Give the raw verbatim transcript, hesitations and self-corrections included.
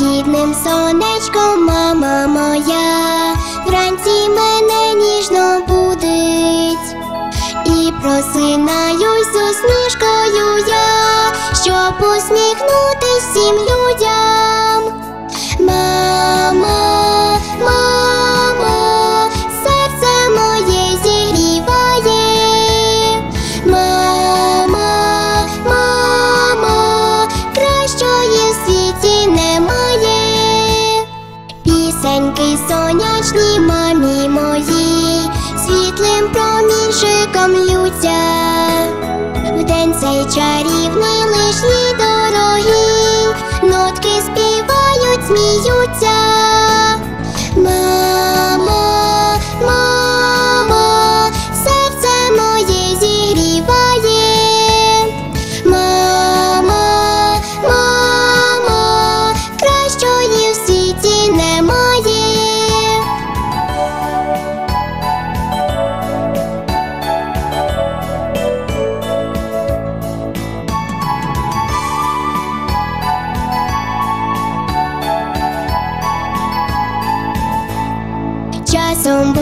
лагідним сонечком мама моя вранці мене ніжно будить. І просинаюсь усмішкою я, щоб усміхнутись всім людям. Мама, мама, серце моє зігріває. Мама, мама, кращої в світі немає. Пісеньки сонячні мамі моїй світлим промінчиком лються. Вдень цей чарівний лиш їй дорогий, нотки співають, сміються. Мама, мама, серце моє зігріває. Мама, мама, кращої в світі немає. Часом